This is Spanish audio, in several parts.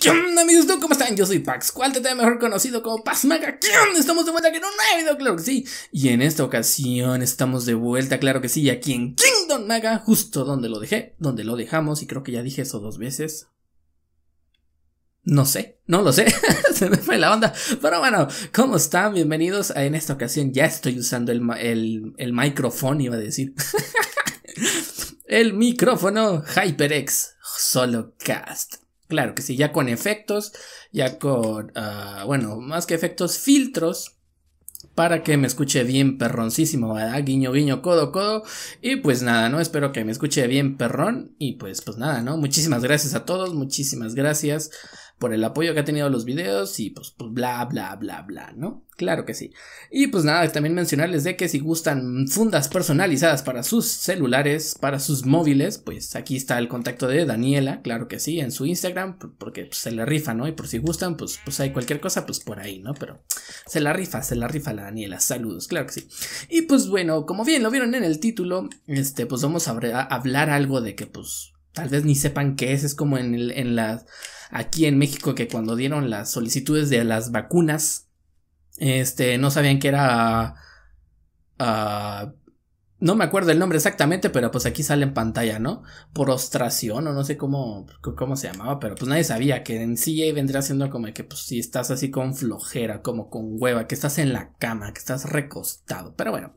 Hey, ¿qué onda, amigos? ¿Cómo están? Yo soy Pax, mejor conocido como Pax Maga. ¿Qué onda? Estamos de vuelta aquí en un nuevo video, claro que sí. Y en esta ocasión estamos de vuelta, claro que sí, aquí en Kingdom Maga, justo donde lo dejé, donde lo dejamos, y creo que ya dije eso dos veces. No sé, no lo sé, se me fue la onda. Pero bueno, ¿cómo están? Bienvenidos. En esta ocasión ya estoy usando el micrófono, iba a decir. El micrófono HyperX SoloCast. Claro que sí, ya con efectos, ya con, bueno, más que efectos, filtros, para que me escuche bien perroncísimo, ¿verdad? Guiño, guiño, codo, codo, y pues nada, ¿no? Espero que me escuche bien perrón, y pues nada, ¿no? Muchísimas gracias a todos, muchísimas gracias por el apoyo que ha tenido los videos, y pues bla, bla, bla, bla, ¿no? Claro que sí. Y pues nada, también mencionarles de que si gustan fundas personalizadas para sus celulares, para sus móviles, pues aquí está el contacto de Daniela, claro que sí, en su Instagram, porque pues se la rifa, ¿no? Y por si gustan, pues hay cualquier cosa, pues por ahí, ¿no? Pero se la rifa la Daniela, saludos, claro que sí. Y pues bueno, como bien lo vieron en el título, pues vamos a hablar algo de que pues tal vez ni sepan qué es como aquí en México, que cuando dieron las solicitudes de las vacunas, no sabían que era, no me acuerdo el nombre exactamente, pero pues aquí sale en pantalla, ¿no? Prostración, o no sé cómo se llamaba, pero pues nadie sabía que en sí vendría siendo como que pues si estás así con flojera, como con hueva, que estás en la cama, que estás recostado, pero bueno.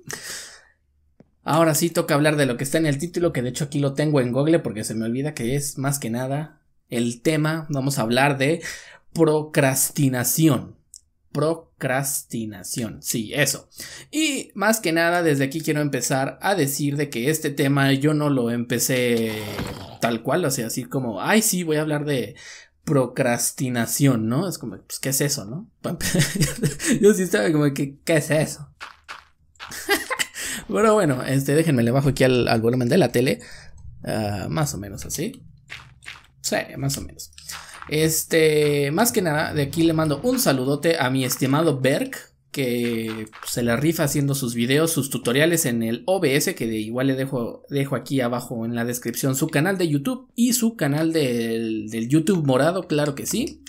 Ahora sí toca hablar de lo que está en el título, que de hecho aquí lo tengo en Google porque se me olvida que es más que nada el tema. Vamos a hablar de procrastinación. Procrastinación, sí, eso. Y más que nada, desde aquí quiero empezar a decir de que este tema yo no lo empecé tal cual, o sea, así como, ay, sí, voy a hablar de procrastinación, ¿no? Es como, pues, ¿qué es eso, no? Yo sí estaba como, ¿qué es eso? Pero bueno, déjenme le bajo aquí al volumen de la tele, más o menos así. Sí, más o menos. Más que nada, de aquí le mando un saludote a mi estimado Berg, que se la rifa haciendo sus videos, sus tutoriales en el OBS, que igual le dejo aquí abajo en la descripción su canal de YouTube y su canal del YouTube morado, claro que sí,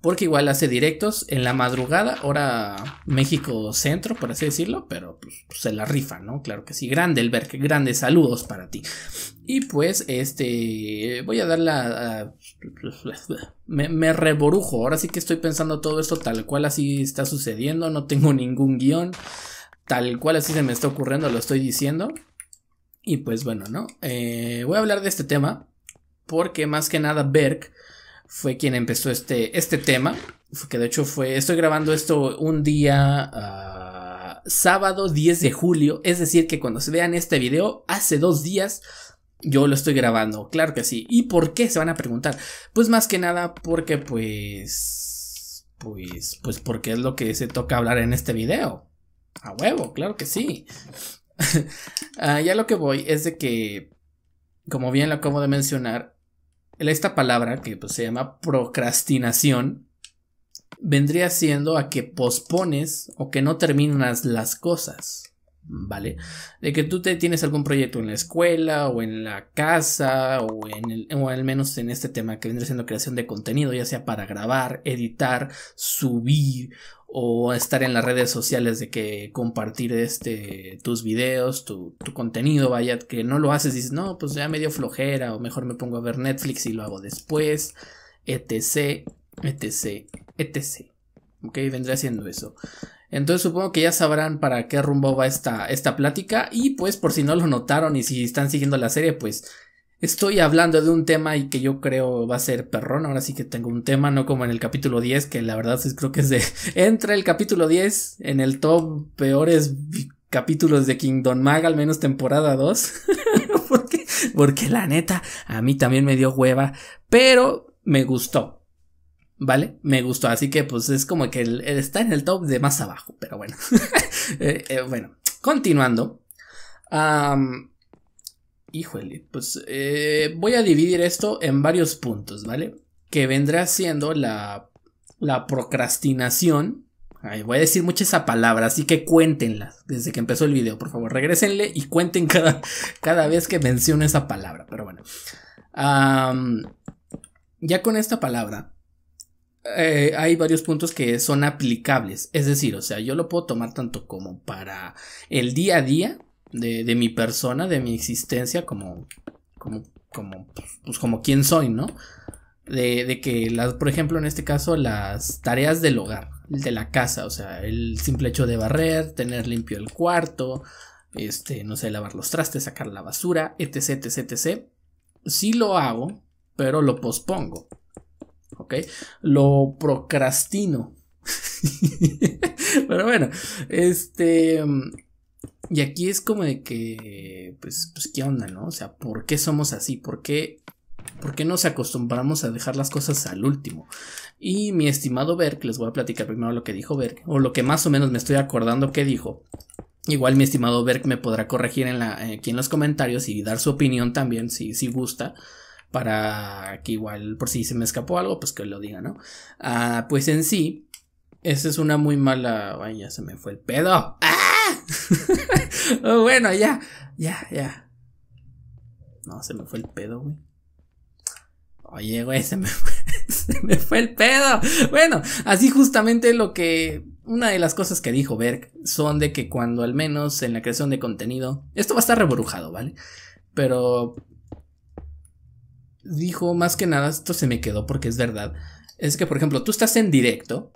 porque igual hace directos en la madrugada, hora México Centro, por así decirlo, pero pues, se la rifa, ¿no? Claro que sí, grande el Berg, grandes saludos para ti. Y pues, voy a dar la... Me reborujo, ahora sí que estoy pensando todo esto tal cual así está sucediendo, no tengo ningún guión, tal cual así se me está ocurriendo, lo estoy diciendo. Y pues bueno, ¿no? Voy a hablar de este tema, porque más que nada Berg fue quien empezó este tema, que de hecho estoy grabando esto un día sábado 10 de julio, es decir que cuando se vean este video, hace 2 días yo lo estoy grabando, claro que sí. ¿Y por qué? Se van a preguntar. Pues más que nada porque pues porque es lo que se toca hablar en este video, a huevo, claro que sí. Ya lo que voy es de que, como bien lo acabo de mencionar, esta palabra que pues, se llama procrastinación, vendría siendo a que pospones o que no terminas las cosas, ¿vale? De que tú tienes algún proyecto en la escuela o en la casa o, o al menos en este tema que vendría siendo creación de contenido, ya sea para grabar, editar, subir o estar en las redes sociales, de que compartir tus videos, tu contenido, vaya, que no lo haces, dices, no, pues ya me dio flojera, o mejor me pongo a ver Netflix y lo hago después, etc, etc, etc. Ok, vendría siendo eso. Entonces supongo que ya sabrán para qué rumbo va esta plática, y pues por si no lo notaron y si están siguiendo la serie, pues... estoy hablando de un tema y que yo creo va a ser perrón. Ahora sí que tengo un tema, no como en el capítulo 10, que la verdad creo que es de... entre el capítulo 10 en el top peores capítulos de Kingdom Maga, al menos temporada 2. Porque la neta, a mí también me dio hueva, pero me gustó, ¿vale? Me gustó, así que pues es como que está en el top de más abajo, pero bueno. Bueno, continuando. Híjole, pues voy a dividir esto en varios puntos, ¿vale? Que vendrá siendo la procrastinación. Ay, voy a decir mucho esa palabra, así que cuéntenla desde que empezó el video, por favor, regrésenle y cuenten cada vez que menciono esa palabra, pero bueno. Ya con esta palabra hay varios puntos que son aplicables. Es decir, o sea, yo lo puedo tomar tanto como para el día a día de mi persona, de mi existencia, como quien soy, ¿no? De que, por ejemplo, en este caso, las tareas del hogar, de la casa, o sea, el simple hecho de barrer, tener limpio el cuarto, no sé, lavar los trastes, sacar la basura, etc, etc, etc. Sí lo hago, pero lo pospongo, ¿ok? Lo procrastino. Pero bueno, y aquí es como de que, pues, ¿qué onda, no? O sea, ¿por qué somos así? ¿Por qué nos acostumbramos a dejar las cosas al último? Y mi estimado Berg, les voy a platicar primero lo que dijo Berg, o lo que más o menos me estoy acordando que dijo. Igual mi estimado Berg me podrá corregir aquí en los comentarios y dar su opinión también, si gusta, para que igual, por si se me escapó algo, pues que lo diga, ¿no? Ah, pues en sí, esa es una muy mala... Ay, ya se me fue el pedo. ¡Ah! Bueno, ya. No, se me fue el pedo, güey. Oye, güey, se me fue el pedo. Bueno, así justamente una de las cosas que dijo Berg son de que cuando al menos en la creación de contenido, esto va a estar reborujado, ¿vale? Pero dijo más que nada, esto se me quedó porque es verdad, es que por ejemplo tú estás en directo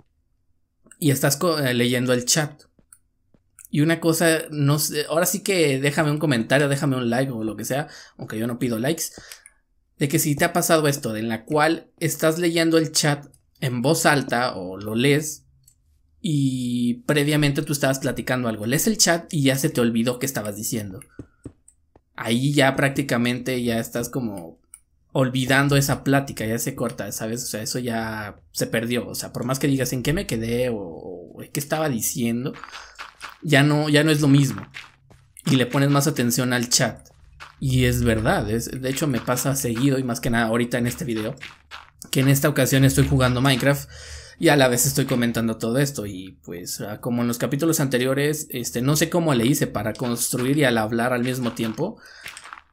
y estás leyendo el chat. Y una cosa, no sé, ahora sí que déjame un comentario, déjame un like o lo que sea, aunque yo no pido likes. De que si te ha pasado esto, en la cual estás leyendo el chat en voz alta o lo lees y previamente tú estabas platicando algo, lees el chat y ya se te olvidó que estabas diciendo. Ahí ya prácticamente ya estás como olvidando esa plática, ya se corta, ¿sabes? O sea, eso ya se perdió, o sea, por más que digas en qué me quedé o qué estaba diciendo, ya no es lo mismo y le pones más atención al chat. Y es verdad, de hecho me pasa seguido y más que nada ahorita en este video, que en esta ocasión estoy jugando Minecraft y a la vez estoy comentando todo esto. Y pues como en los capítulos anteriores, no sé cómo le hice para construir y al hablar al mismo tiempo,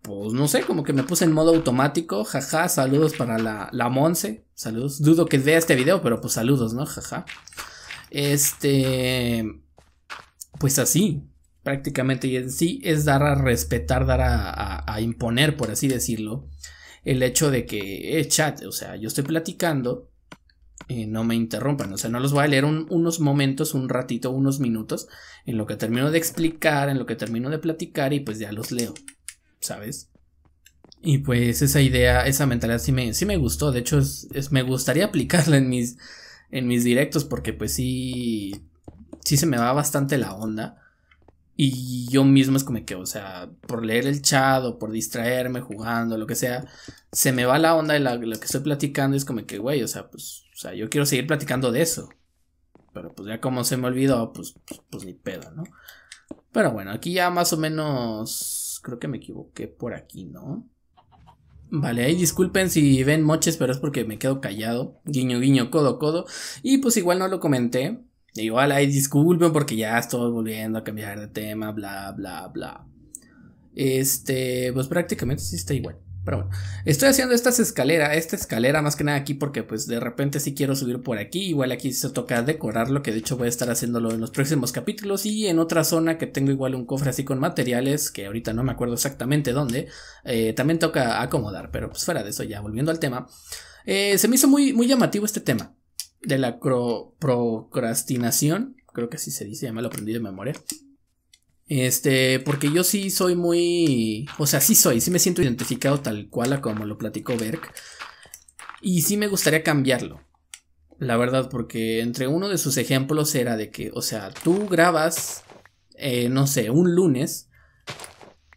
pues no sé, como que me puse en modo automático, jaja, saludos para la Monse, saludos, dudo que vea este video, pero pues saludos, ¿no? Jaja. Pues así. Prácticamente, y en sí es dar a respetar, dar a imponer, por así decirlo, el hecho de que chat, o sea, yo estoy platicando, no me interrumpan, o sea, no los voy a leer unos momentos, un ratito, unos minutos, en lo que termino de explicar, en lo que termino de platicar y pues ya los leo, ¿sabes? Y pues esa idea, esa mentalidad sí me gustó, de hecho me gustaría aplicarla en mis directos porque pues sí se me va bastante la onda. Y yo mismo es como que, o sea, por leer el chat o por distraerme jugando, lo que sea, se me va la onda de lo que estoy platicando. Es como que, güey, o sea, pues, o sea, yo quiero seguir platicando de eso. Pero pues ya como se me olvidó, pues ni pedo, ¿no? Pero bueno, aquí ya más o menos, creo que me equivoqué por aquí, ¿no? Vale, ahí disculpen si ven moches, pero es porque me quedo callado. Guiño, guiño, codo, codo. Y pues igual no lo comenté. Igual ahí disculpen porque ya estoy volviendo a cambiar de tema, bla, bla, bla. Pues prácticamente sí está igual. Pero bueno, estoy haciendo esta escalera más que nada aquí porque pues de repente sí quiero subir por aquí. Igual aquí se toca decorarlo, que de hecho voy a estar haciéndolo en los próximos capítulos. Y en otra zona que tengo igual un cofre así con materiales, que ahorita no me acuerdo exactamente dónde, también toca acomodar, pero pues fuera de eso ya, volviendo al tema. Se me hizo muy, muy llamativo este tema de la procrastinación, creo que así se dice, ya me lo aprendí de memoria. Porque yo sí soy muy... O sea, sí me siento identificado tal cual a como lo platicó Berg. Y sí me gustaría cambiarlo, la verdad, porque entre uno de sus ejemplos era de que, o sea, tú grabas, no sé, un lunes.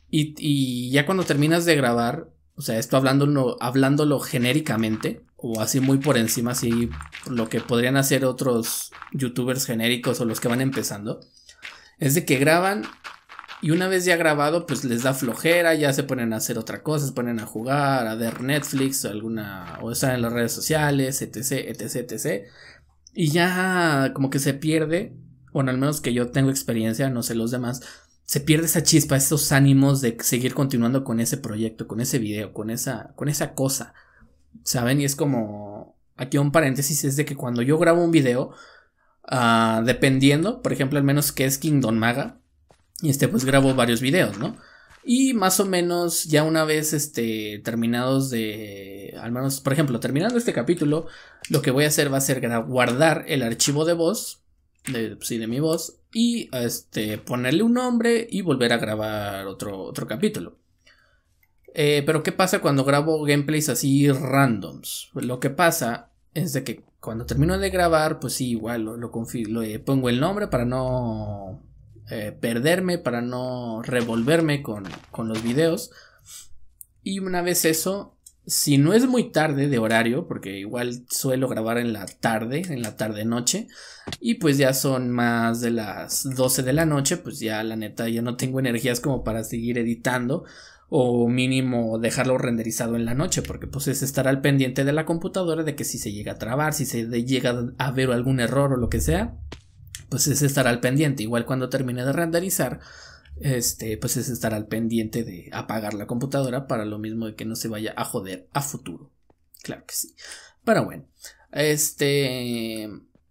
Y ya cuando terminas de grabar, o sea, esto hablándolo genéricamente, o así muy por encima, así lo que podrían hacer otros youtubers genéricos o los que van empezando, es de que graban y una vez ya grabado pues les da flojera, ya se ponen a hacer otra cosa, se ponen a jugar, a ver Netflix o estar en las redes sociales, etc, etc, etc. Y ya como que se pierde, bueno, al menos que yo tengo experiencia, no sé los demás, se pierde esa chispa, esos ánimos de seguir continuando con ese proyecto, con ese video, con esa cosa. ¿Saben? Y es como, aquí un paréntesis, es de que cuando yo grabo un video, dependiendo, por ejemplo, al menos que es Kingdom Maga, y pues grabo varios videos, ¿no? Y más o menos ya una vez terminados de, al menos, por ejemplo, terminando este capítulo, lo que voy a hacer va a ser guardar el archivo de voz, de mi voz, y ponerle un nombre y volver a grabar otro capítulo. Pero ¿qué pasa cuando grabo gameplays así randoms? Lo que pasa es de que cuando termino de grabar, pues sí, igual pongo el nombre para no perderme, para no revolverme con los videos. Y una vez eso, si no es muy tarde de horario, porque igual suelo grabar en la tarde noche, y pues ya son más de las 12 de la noche, pues ya la neta ya no tengo energías como para seguir editando, o mínimo dejarlo renderizado en la noche, porque pues es estar al pendiente de la computadora, de que si se llega a trabar, si se llega a ver algún error o lo que sea, pues es estar al pendiente. Igual cuando termine de renderizar, pues es estar al pendiente de apagar la computadora, para lo mismo de que no se vaya a joder a futuro. Claro que sí. Pero bueno,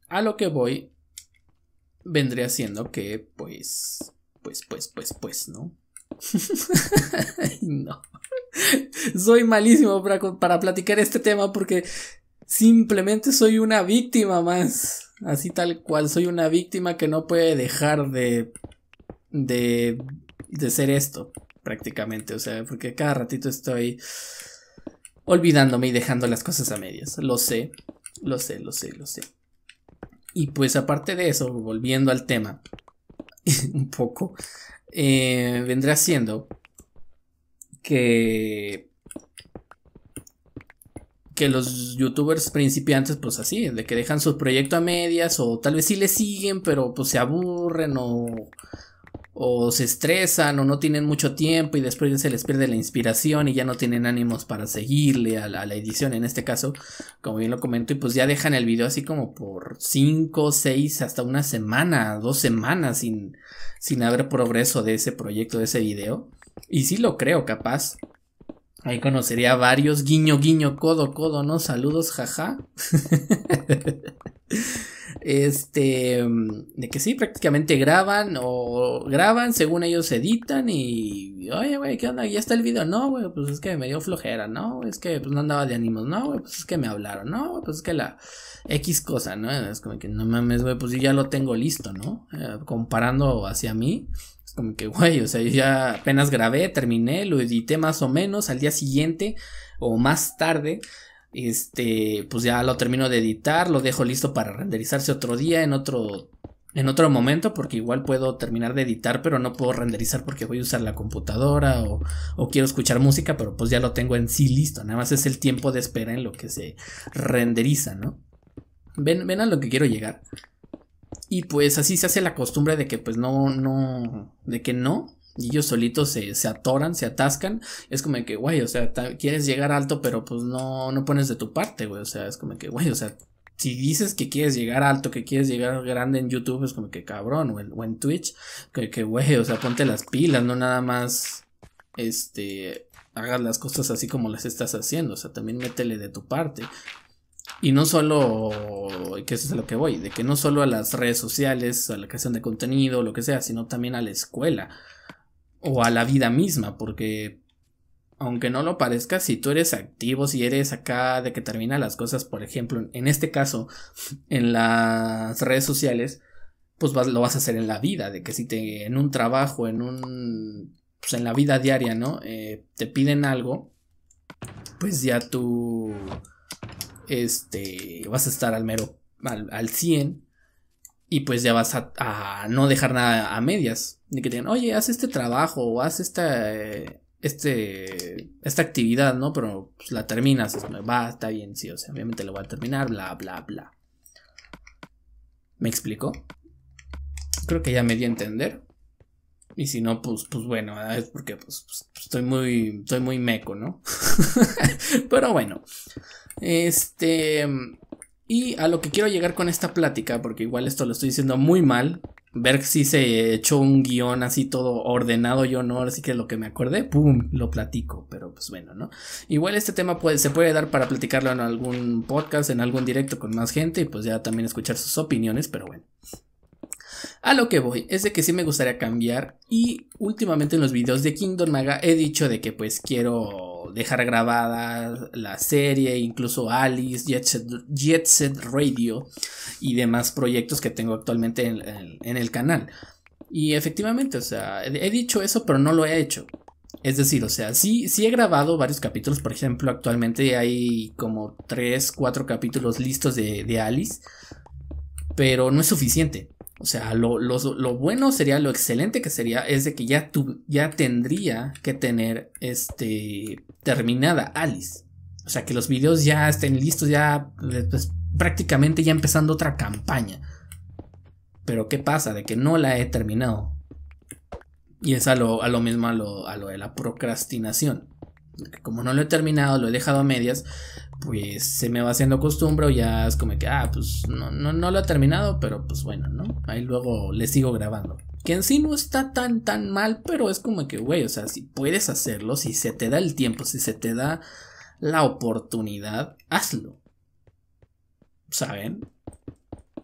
a lo que voy vendría siendo que pues, ¿no? No, soy malísimo para platicar este tema, porque simplemente soy una víctima más, así tal cual, soy una víctima que no puede dejar de ser esto prácticamente, o sea, porque cada ratito estoy olvidándome y dejando las cosas a medias, lo sé, y pues aparte de eso, volviendo al tema un poco, vendrá siendo que los youtubers principiantes, pues así, de que dejan su proyecto a medias, o tal vez sí le siguen, pero pues se aburren o se estresan, o no tienen mucho tiempo, y después se les pierde la inspiración y ya no tienen ánimos para seguirle a la edición en este caso, como bien lo comento, y pues ya dejan el video así como por 5, 6, hasta una semana, 2 semanas sin haber progreso de ese proyecto, de ese video. Y sí lo creo, capaz ahí conocería a varios, guiño guiño, codo codo, ¿no? Saludos, jaja. De que sí, prácticamente graban, según ellos editan y, oye, güey, ¿qué onda? ¿Ya está el video? No, güey, pues es que me dio flojera, no, wey, es que pues no andaba de ánimos, no, güey, pues es que me hablaron, no, wey, pues es que la X cosa, ¿no? Es como que no mames, güey, pues yo ya lo tengo listo, ¿no? Comparando hacia mí, es como que, güey, o sea, yo ya apenas grabé, terminé, lo edité más o menos al día siguiente o más tarde. Pues ya lo termino de editar, lo dejo listo para renderizarse otro día, en otro momento, porque igual puedo terminar de editar, pero no puedo renderizar porque voy a usar la computadora o quiero escuchar música, pero pues ya lo tengo en sí listo, nada más es el tiempo de espera en lo que se renderiza, ¿no? Ven a lo que quiero llegar. Y pues así se hace la costumbre de que pues no. Y ellos solitos se atoran, se atascan. Es como que, güey, o sea, quieres llegar alto, pero pues no pones de tu parte, güey. O sea, es como que, güey, o sea, si dices que quieres llegar alto, que quieres llegar grande en YouTube, es como que cabrón, o en Twitch, que güey, o sea, ponte las pilas, no nada más, hagas las cosas así como las estás haciendo, o sea, también métele de tu parte. Y no solo, que eso es a lo que voy, de que no solo a las redes sociales, a la creación de contenido, lo que sea, sino también a la escuela. O a la vida misma, porque aunque no lo parezca, si tú eres activo, si eres acá de que termina las cosas, por ejemplo, en este caso, en las redes sociales, pues lo vas a hacer en la vida, de que si en un trabajo, pues en la vida diaria, ¿no? Te piden algo, pues ya tú, vas a estar al mero, al 100%. Y pues ya vas a no dejar nada a medias. De que te digan, oye, haz este trabajo o haz esta actividad, ¿no? Pero pues, la terminas. Va, está bien, sí, o sea, obviamente lo voy a terminar, bla, bla, bla. ¿Me explico? Creo que ya me di a entender. Y si no, pues bueno, es porque pues, estoy muy meco, ¿no? Pero bueno. Y a lo que quiero llegar con esta plática, porque igual esto lo estoy diciendo muy mal, Berg sí se echó un guión así todo ordenado, yo no, así que lo que me acordé, pum, lo platico, pero pues bueno, ¿no? Igual este tema se puede dar para platicarlo en algún podcast, en algún directo con más gente y pues ya también escuchar sus opiniones, pero bueno. A lo que voy es de que sí me gustaría cambiar y últimamente en los videos de Kingdom Maga he dicho de que pues quiero dejar grabada la serie, incluso Alice, Jet Set Radio y demás proyectos que tengo actualmente en el canal. Y efectivamente, o sea, he dicho eso pero no lo he hecho. Es decir, o sea, sí he grabado varios capítulos, por ejemplo actualmente hay como 3, 4 capítulos listos de Alice, pero no es suficiente. O sea, lo bueno sería, lo excelente que sería, es de que ya tendría que tener terminada Alice. O sea, que los videos ya estén listos, ya pues, prácticamente ya empezando otra campaña. Pero ¿qué pasa? De que no la he terminado. Y es a lo mismo a lo de la procrastinación. Como no lo he terminado, lo he dejado a medias, pues se me va haciendo costumbre o ya es como que, pues no lo he terminado, pero pues bueno, ¿no? Ahí luego le sigo grabando. Que en sí no está tan mal, pero es como que, güey, o sea, si puedes hacerlo, si se te da el tiempo, si se te da la oportunidad, hazlo. ¿Saben?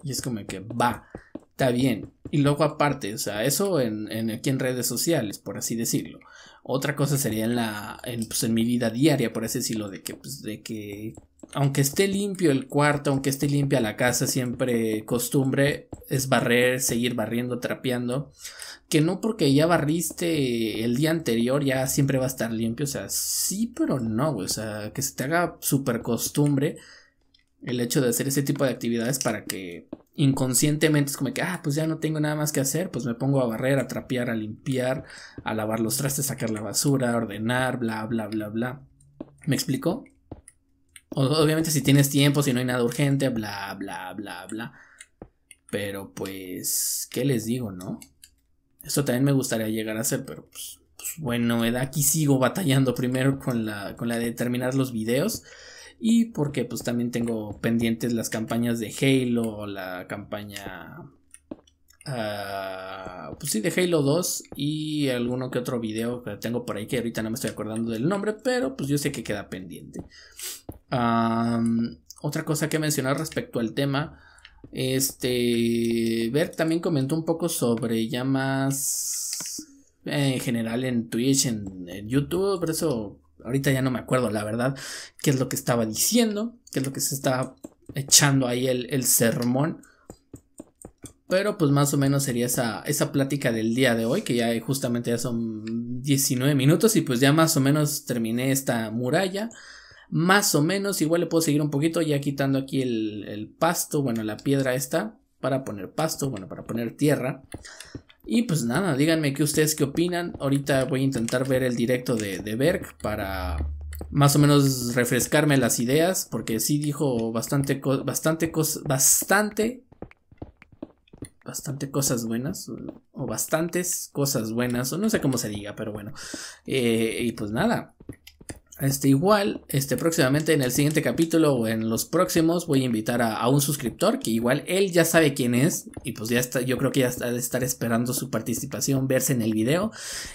Y es como que, va, está bien. Y luego aparte, o sea, eso aquí en redes sociales, por así decirlo. Otra cosa sería en mi vida diaria, por así decirlo, de que aunque esté limpio el cuarto, aunque esté limpia la casa, siempre costumbre es barrer, seguir barriendo, trapeando, que no porque ya barriste el día anterior ya siempre va a estar limpio, o sea, sí pero no, o sea, que se te haga súper costumbre el hecho de hacer ese tipo de actividades para que inconscientemente es como que, pues ya no tengo nada más que hacer, pues me pongo a barrer, a trapear, a limpiar, a lavar los trastes, sacar la basura, a ordenar, bla, bla, bla, bla. ¿Me explico? Obviamente si tienes tiempo, si no hay nada urgente, bla, bla, bla, bla. Pero pues, ¿qué les digo, no? Eso también me gustaría llegar a hacer, pero pues bueno, aquí sigo batallando primero con la de terminar los videos. Y porque pues también tengo pendientes las campañas de Halo, la campaña pues sí, de Halo 2 y alguno que otro video que tengo por ahí que ahorita no me estoy acordando del nombre, pero pues yo sé que queda pendiente. Otra cosa que mencionar respecto al tema, Berg también comentó un poco sobre llamas en general en Twitch, en YouTube, por eso... Ahorita ya no me acuerdo, la verdad, qué es lo que estaba diciendo, qué es lo que se estaba echando ahí el sermón. Pero pues más o menos sería esa plática del día de hoy, que ya justamente ya son 19 minutos y pues ya más o menos terminé esta muralla. Más o menos, igual le puedo seguir un poquito ya quitando aquí el pasto, bueno, la piedra esta, para poner pasto, bueno, para poner tierra. Y pues nada, díganme qué opinan. Ahorita voy a intentar ver el directo de Berg para más o menos refrescarme las ideas, porque sí dijo bastante cosas buenas, o bastantes cosas buenas, o no sé cómo se diga, pero bueno. Y pues nada, igual, próximamente en el siguiente capítulo o en los próximos voy a invitar a un suscriptor que igual él ya sabe quién es y pues ya está, yo creo que ya está de estar esperando su participación, verse en el video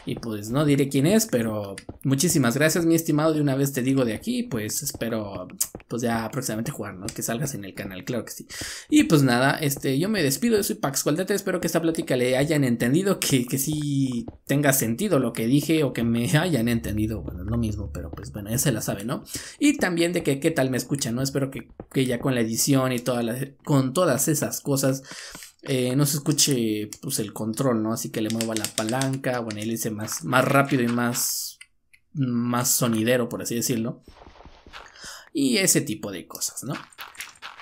y pues no diré quién es, pero muchísimas gracias mi estimado, de una vez te digo de aquí, pues espero pues ya próximamente jugar, ¿no? Que salgas en el canal, claro que sí. Y pues nada, yo me despido, yo soy Pax Maga, espero que esta plática le hayan entendido, que sí tenga sentido lo que dije o que me hayan entendido, bueno, lo mismo, pero pues bueno, ya se la sabe, ¿no? Y también de que qué tal me escuchan, ¿no? Espero que ya con la edición y con todas esas cosas no se escuche pues el control, ¿no? Así que le mueva la palanca, bueno, él dice más rápido y más sonidero, por así decirlo. Y ese tipo de cosas, ¿no?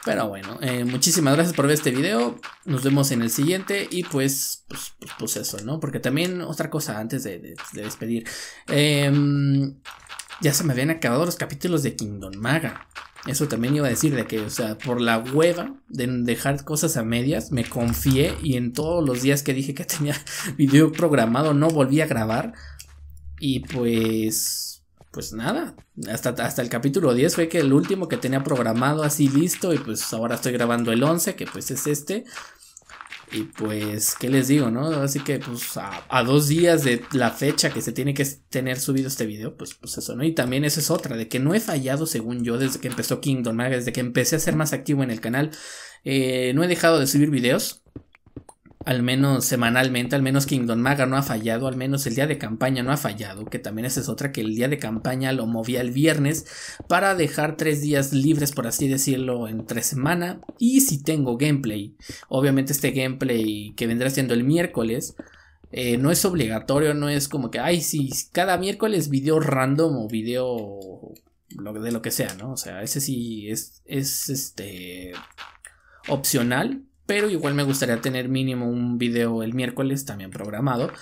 Pero bueno, muchísimas gracias por ver este video, nos vemos en el siguiente y pues eso, ¿no? Porque también otra cosa antes de despedir. Ya se me habían acabado los capítulos de Kingdom Maga. Eso también iba a decir de que, o sea, por la hueva de dejar cosas a medias, me confié y en todos los días que dije que tenía video programado no volví a grabar. Y pues nada, hasta el capítulo 10 fue que el último que tenía programado así listo y pues ahora estoy grabando el 11 que pues es este. Y pues, ¿qué les digo, no? Así que, pues, a 2 días de la fecha que se tiene que tener subido este video, pues eso, ¿no? Y también esa es otra, de que no he fallado, según yo, desde que empezó Kingdom Maga, desde que empecé a ser más activo en el canal. No he dejado de subir videos, al menos semanalmente, al menos Kingdom Maga no ha fallado, al menos el día de campaña no ha fallado, que también esa es otra, que el día de campaña lo moví al viernes para dejar 3 días libres, por así decirlo, entre semana. Y si tengo gameplay, obviamente este gameplay que vendrá siendo el miércoles, no es obligatorio, no es como que, ay, sí, cada miércoles video random o video de lo que sea, ¿no? O sea, ese sí es opcional. Pero igual me gustaría tener mínimo un video el miércoles también programado.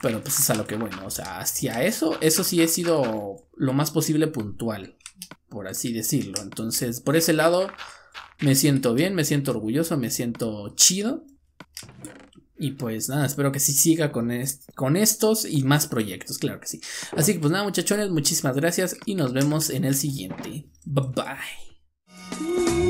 Pero pues es a lo que bueno, o sea, hacia eso sí he sido lo más posible puntual, por así decirlo. Entonces, por ese lado me siento bien, me siento orgulloso, me siento chido. Y pues nada, espero que sí siga con estos y más proyectos, claro que sí. Así que pues nada, muchachones, muchísimas gracias y nos vemos en el siguiente. Bye bye.